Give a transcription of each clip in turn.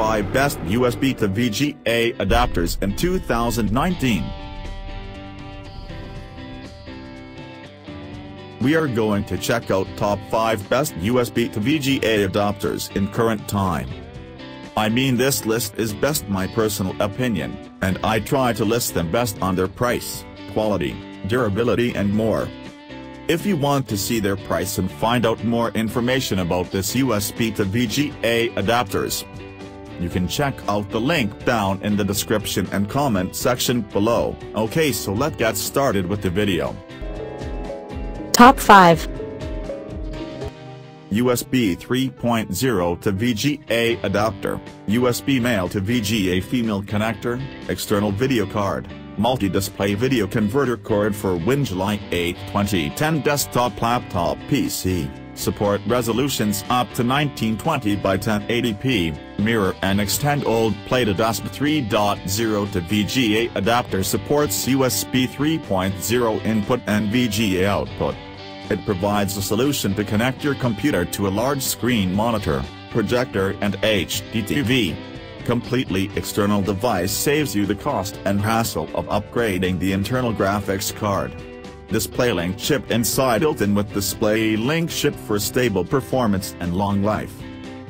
5 Best USB to VGA Adapters in 2019. We are going to check out top 5 best USB to VGA adapters in current time. I mean, this list is best my personal opinion, and I try to list them best on their price, quality, durability and more. If you want to see their price and find out more information about this USB to VGA adapters, you can check out the link down in the description and comment section below. Okay, so let's get started with the video. Top 5 USB 3.0 to VGA adapter, USB male to VGA female connector, external video card, multi-display video converter cord for Win July 8, 2010 desktop laptop PC, support resolutions up to 1920 by 1080p, mirror and extend old plate. USB 3.0 to VGA adapter supports USB 3.0 input and VGA output. It provides a solution to connect your computer to a large screen monitor, projector and HD TV. Completely external device saves you the cost and hassle of upgrading the internal graphics card. DisplayLink chip inside built-in with DisplayLink chip for stable performance and long life.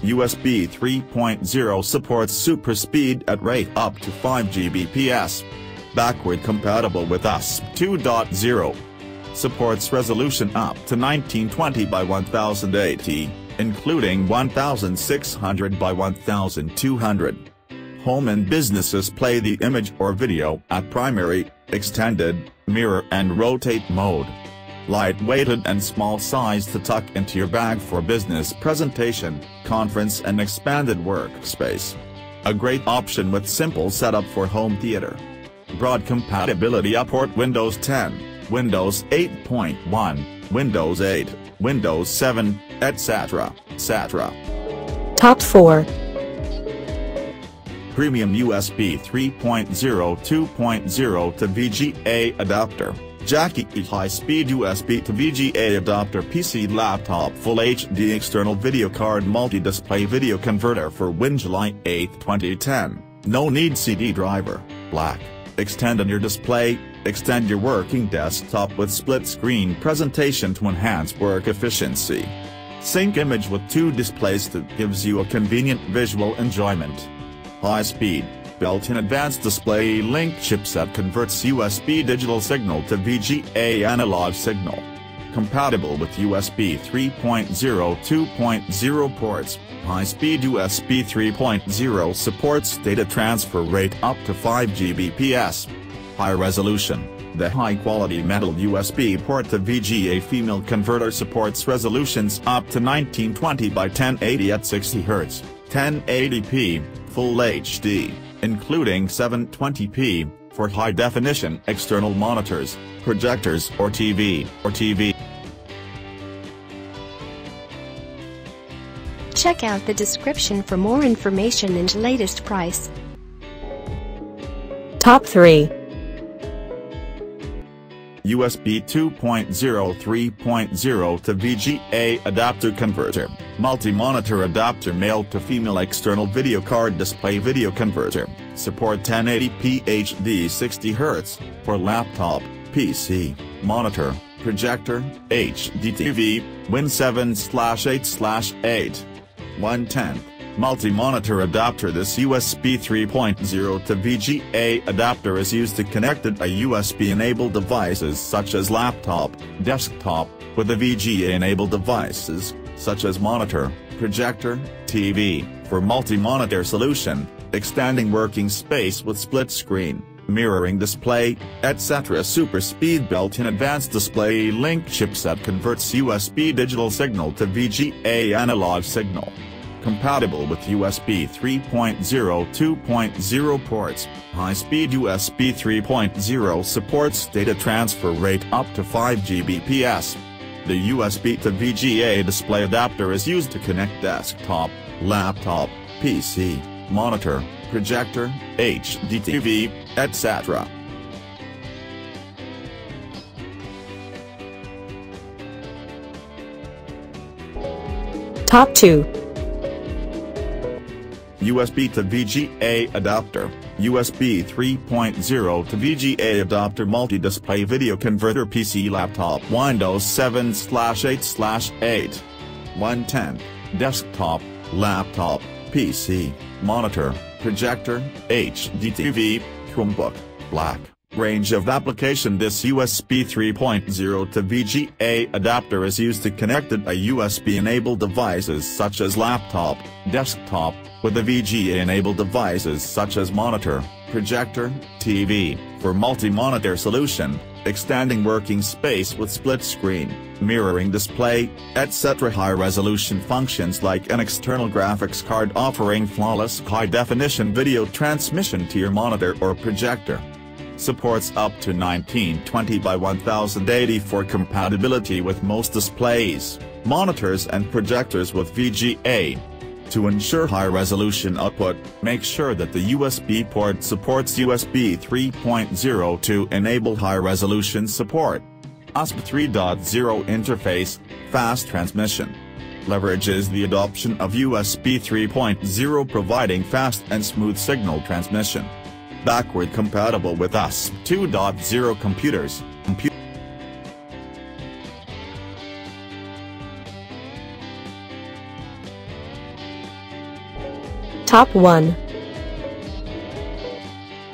USB 3.0 supports super speed at rate up to 5 Gbps. Backward compatible with USB 2.0. Supports resolution up to 1920 by 1080, including 1600 by 1200. Home and businesses play the image or video at primary, extended, mirror and rotate mode. Lightweighted and small size to tuck into your bag for business presentation, conference and expanded workspace. A great option with simple setup for home theater. Broad compatibility support Windows 10. Windows 8.1, Windows 8, Windows 7, etc., etc. Top 4 Premium USB 3.0 2.0 to VGA adapter, Jackiey high-speed USB to VGA adapter PC laptop Full HD external video card multi-display video converter for Win July 8, 2010, no need CD driver, black, extend on your display. Extend your working desktop with split-screen presentation to enhance work efficiency. Sync image with two displays that gives you a convenient visual enjoyment. High-speed, built-in advanced display link chipset converts USB digital signal to VGA analog signal. Compatible with USB 3.0 2.0 ports, high-speed USB 3.0 supports data transfer rate up to 5 Gbps. High resolution, the high-quality metal USB port to VGA female converter supports resolutions up to 1920 by 1080 at 60 Hz, 1080p, Full HD, including 720p, for high-definition external monitors, projectors or TV. Check out the description for more information and latest price. Top 3 USB 2.0 3.0 to VGA adapter converter, multi-monitor adapter male to female external video card display video converter, support 1080p HD 60 Hz, for laptop, PC, monitor, projector, HD TV, Win 7/8/8. 1/10. Multi-monitor adapter. This USB 3.0 to VGA adapter is used to connect a USB-enabled devices such as laptop, desktop, with the VGA-enabled devices, such as monitor, projector, TV, for multi-monitor solution, extending working space with split screen, mirroring display, etc. Super speed built-in advanced display link chipset converts USB digital signal to VGA analog signal. Compatible with USB 3.0 2.0 ports, high-speed USB 3.0 supports data transfer rate up to 5 Gbps. The USB to VGA display adapter is used to connect desktop, laptop, PC, monitor, projector, HD TV, etc. Top 2 USB to VGA adapter, USB 3.0 to VGA adapter, multi-display video converter, PC, laptop, Windows 7/8/8, 110, desktop, laptop, PC, monitor, projector, HD TV, Chromebook, black. Range of application. This USB 3.0 to VGA adapter is used to connect a USB-enabled devices such as laptop, desktop, with the VGA-enabled devices such as monitor, projector, TV, for multi-monitor solution, extending working space with split screen, mirroring display, etc. High-resolution functions like an external graphics card offering flawless high-definition video transmission to your monitor or projector. Supports up to 1920x1080 compatibility with most displays, monitors and projectors with VGA. To ensure high-resolution output, make sure that the USB port supports USB 3.0 to enable high-resolution support. USB 3.0 interface, fast transmission. Leverages the adoption of USB 3.0 providing fast and smooth signal transmission. Backward compatible with USB 2.0 computers. Top 1.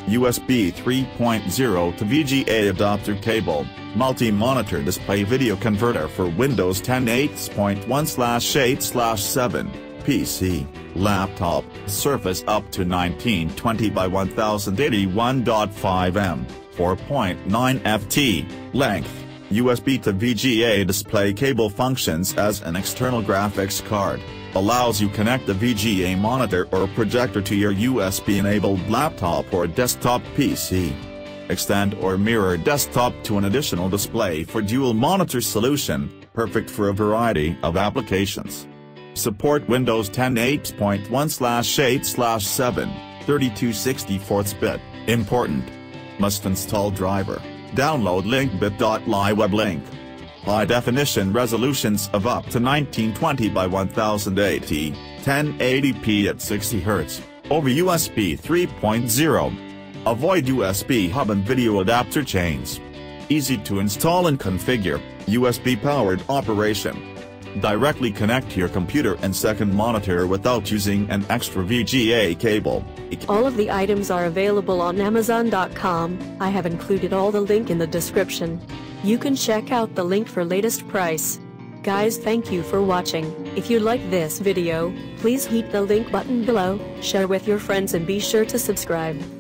USB 3.0 to VGA adapter cable, multi-monitor display video converter for Windows 10 8.1/8/7. PC, laptop, surface up to 1920x1081.5 mm, 4.9 ft, length, USB to VGA display cable functions as an external graphics card, allows you connect the VGA monitor or projector to your USB-enabled laptop or desktop PC. Extend or mirror desktop to an additional display for dual monitor solution, perfect for a variety of applications. Support Windows 10 8.1/8/7, 32/64 bit, important. Must install driver, download link bit.ly web link. High definition resolutions of up to 1920x1080, 1080p at 60 Hz, over USB 3.0. Avoid USB hub and video adapter chains. Easy to install and configure, USB powered operation. Directly connect your computer and second monitor without using an extra VGA cable. All of the items are available on Amazon.com. I have included all the link in the description. You can check out the link for latest price. Guys, thank you for watching. If you like this video, please hit the link button below, share with your friends and be sure to subscribe.